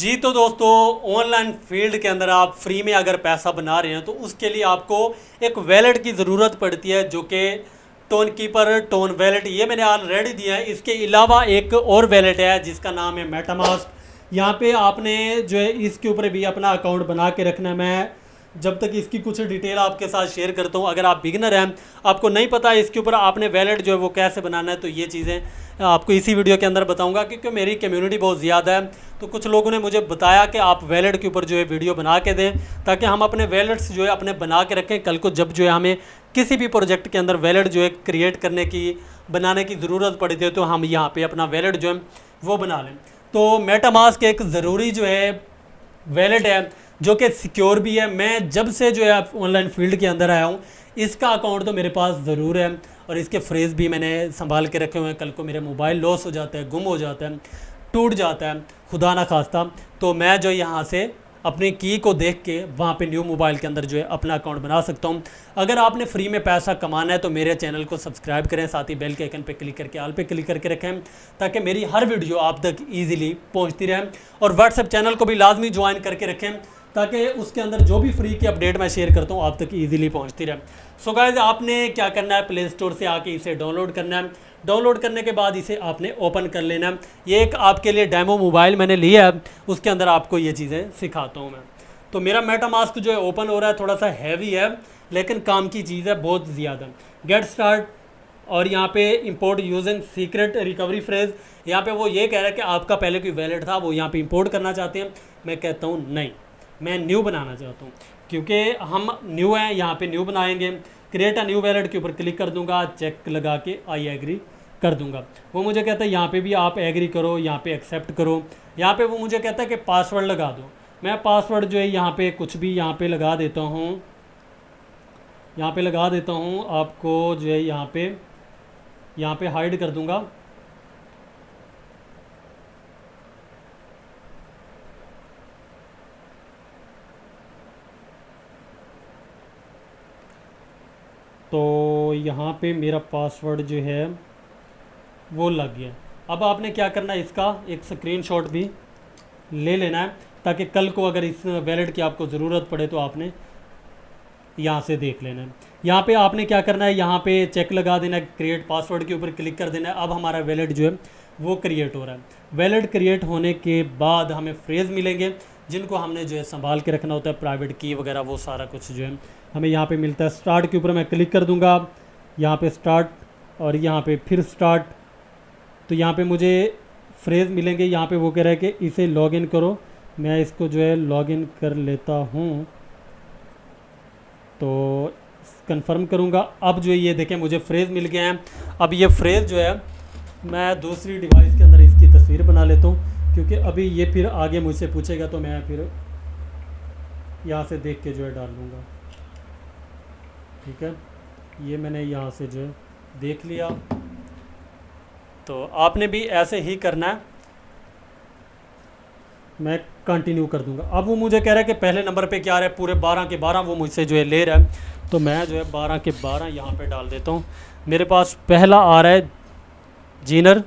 जी तो दोस्तों, online field के अंदर आप फ्री में अगर पैसा बना रहे हैं तो उसके लिए आपको एक वैलेट की ज़रूरत पड़ती है, जो कि टोन कीपर टोन वैलेट ये मैंने ऑलरेडी दिया है। इसके अलावा एक और वैलेट है जिसका नाम है मेटामास्क। यहाँ पे आपने जो है इसके ऊपर भी अपना अकाउंट बना के रखना। मैं जब तक इसकी कुछ डिटेल आपके साथ शेयर करता हूँ, अगर आप बिगिनर हैं, आपको नहीं पता इसके ऊपर आपने वैलेट जो है वो कैसे बनाना है, तो ये चीज़ें आपको इसी वीडियो के अंदर बताऊँगा, क्योंकि मेरी कम्युनिटी बहुत ज़्यादा है। तो कुछ लोगों ने मुझे बताया कि आप वैलेट के ऊपर जो है वीडियो बना के दें, ताकि हम अपने वैलेट्स जो है अपने बना के रखें। कल को जब जो है हमें किसी भी प्रोजेक्ट के अंदर वैलेट जो है क्रिएट करने की, बनाने की ज़रूरत पड़ती है, तो हम यहाँ पर अपना वैलेट जो है वो बना लें। तो मेटामास्क एक ज़रूरी जो है वैलेट है, जो कि सिक्योर भी है। मैं जब से जो है ऑनलाइन फील्ड के अंदर आया हूँ, इसका अकाउंट तो मेरे पास ज़रूर है, और इसके फ्रेज़ भी मैंने संभाल के रखे हुए हैं। कल को मेरा मोबाइल लॉस हो जाता है, गुम हो जाता है, टूट जाता है, खुदा ना खास्ता, तो मैं जो यहाँ से अपने की को देख के वहाँ पे न्यू मोबाइल के अंदर जो है अपना अकाउंट बना सकता हूँ। अगर आपने फ्री में पैसा कमाना है तो मेरे चैनल को सब्सक्राइब करें, साथ ही बेल के आइकन पे क्लिक करके ऑल पे क्लिक करके रखें, ताकि मेरी हर वीडियो आप तक ईजिली पहुँचती रहे। और व्हाट्सएप चैनल को भी लाजमी ज्वाइन करके रखें, ताकि उसके अंदर जो भी फ्री की अपडेट मैं शेयर करता हूँ आप तक ईजिली पहुँचती रहे। सो गाइज, आपने क्या करना है, प्ले स्टोर से आके इसे डाउनलोड करना है। डाउनलोड करने के बाद इसे आपने ओपन कर लेना है। ये एक आपके लिए डेमो मोबाइल मैंने लिया है, उसके अंदर आपको ये चीज़ें सिखाता हूँ मैं। तो मेरा मेटामास्क जो है ओपन हो रहा है, थोड़ा सा हैवी है लेकिन काम की चीज़ है बहुत ज़्यादा। गेट स्टार्ट, और यहाँ पे import using secret recovery phrase. यहाँ पे वो ये कह रहा है कि आपका पहले कोई वैलेट था, वो यहाँ पर इंपोर्ट करना चाहते हैं। मैं कहता हूँ नहीं, मैं न्यू बनाना चाहता हूँ, क्योंकि हम न्यू हैं, यहाँ पे न्यू बनाएंगे। क्रिएट अ न्यू वैलेट के ऊपर क्लिक कर दूंगा, चेक लगा के आई एग्री कर दूंगा। वो मुझे कहता है यहाँ पे भी आप एग्री करो, यहाँ पे एक्सेप्ट करो। यहाँ पे वो मुझे कहता है कि पासवर्ड लगा दो। मैं पासवर्ड जो है यहाँ पे कुछ भी यहाँ पे लगा देता हूँ, यहाँ पे लगा देता हूँ। आपको जो है यहाँ पे हाइड कर दूँगा। तो यहाँ पे मेरा पासवर्ड जो है वो लग गया। अब आपने क्या करना है, इसका एक स्क्रीनशॉट भी ले लेना है, ताकि कल को अगर इस वैलेट की आपको ज़रूरत पड़े तो आपने यहाँ से देख लेना है। यहाँ पे आपने क्या करना है, यहाँ पे चेक लगा देना है, क्रिएट पासवर्ड के ऊपर क्लिक कर देना है। अब हमारा वैलेट जो है वो क्रिएट हो रहा है। वैलेट क्रिएट होने के बाद हमें फ्रेज़ मिलेंगे, जिनको हमने जो है संभाल के रखना होता है, प्राइवेट की वगैरह, वो सारा कुछ जो है हमें यहाँ पे मिलता है। स्टार्ट के ऊपर मैं क्लिक कर दूंगा, यहाँ पे स्टार्ट, और यहाँ पे फिर स्टार्ट। तो यहाँ पे मुझे फ्रेज मिलेंगे। यहाँ पे वो कह रहा है कि इसे लॉगिन करो, मैं इसको जो है लॉगिन कर लेता हूँ, तो कंफर्म करूँगा। अब जो है ये देखें मुझे फ्रेज मिल गए हैं। अब ये फ्रेज जो है मैं दूसरी डिवाइस के अंदर इसकी तस्वीर बना लेता हूँ, क्योंकि अभी ये फिर आगे मुझसे पूछेगा, तो मैं फिर यहाँ से देख के जो है डाल लूँगा। ठीक है, ये मैंने यहाँ से जो है देख लिया। तो आपने भी ऐसे ही करना है। मैं कंटिन्यू कर दूँगा। अब वो मुझे कह रहा है कि पहले नंबर पे क्या आ रहा है, पूरे 12 के 12 वो मुझसे जो है ले रहा है। तो मैं जो है 12 के 12 यहाँ पे डाल देता हूँ। मेरे पास पहला आ रहा है जीनर,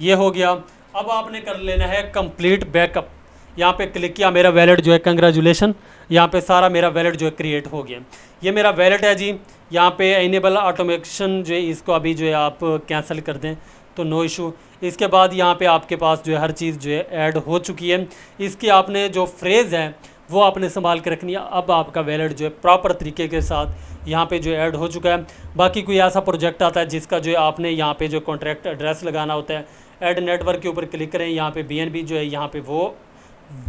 ये हो गया। अब आपने कर लेना है कंप्लीट बैकअप। यहाँ पे क्लिक किया, मेरा वैलेट जो है, कंग्रेचुलेशन, यहाँ पे सारा मेरा वैलेट जो है क्रिएट हो गया। ये मेरा वैलेट है जी। यहाँ पे इनेबल ऑटोमेशन जो है इसको अभी जो है आप कैंसिल कर दें, तो नो इशू। इसके बाद यहाँ पे आपके पास जो है हर चीज़ जो है ऐड हो चुकी है। इसकी आपने जो फ्रेज़ है वो आपने संभाल के रखनी है। अब आपका वैलेट जो है प्रॉपर तरीके के साथ यहाँ पे जो ऐड हो चुका है। बाकी कोई ऐसा प्रोजेक्ट आता है जिसका जो है आपने यहाँ पे जो कॉन्ट्रैक्ट एड्रेस लगाना होता है, ऐड नेटवर्क के ऊपर क्लिक करें, यहाँ पे BNB जो है यहाँ पे वो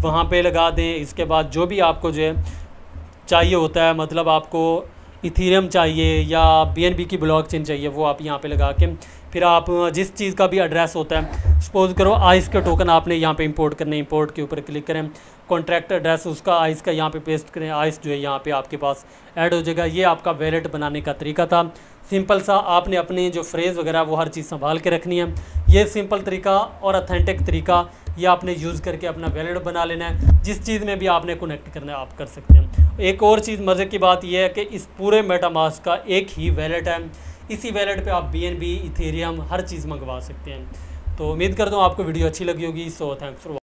वहाँ पे लगा दें। इसके बाद जो भी आपको जो है चाहिए होता है, मतलब आपको इथीरियम चाहिए या BNB की ब्लॉकचेन चाहिए, वो आप यहाँ पे लगा के फिर आप जिस चीज़ का भी एड्रेस होता है, सपोज करो आइस का टोकन आपने यहाँ पे इंपोर्ट करने, इंपोर्ट के ऊपर क्लिक करें, कॉन्ट्रैक्ट एड्रेस उसका आइस का यहाँ पे पेस्ट करें, आइस जो है यहाँ पे आपके पास ऐड हो जाएगा। ये आपका वैलेट बनाने का तरीका था, सिंपल सा। आपने अपनी जो फ्रेज़ वगैरह वो हर चीज़ संभाल के रखनी है। ये सिंपल तरीका और ऑथेंटिक तरीका ये आपने यूज़ करके अपना वैलेट बना लेना है। जिस चीज़ में भी आपने कनेक्ट करना है आप कर सकते हैं। एक और चीज़ मज़े की बात यह है कि इस पूरे मेटामास्क का एक ही वैलेट है। इसी वैलेट पे आप BNB, Ethereum हर चीज़ मंगवा सकते हैं। तो उम्मीद करता हूँ आपको वीडियो अच्छी लगी होगी। So thanks for watching.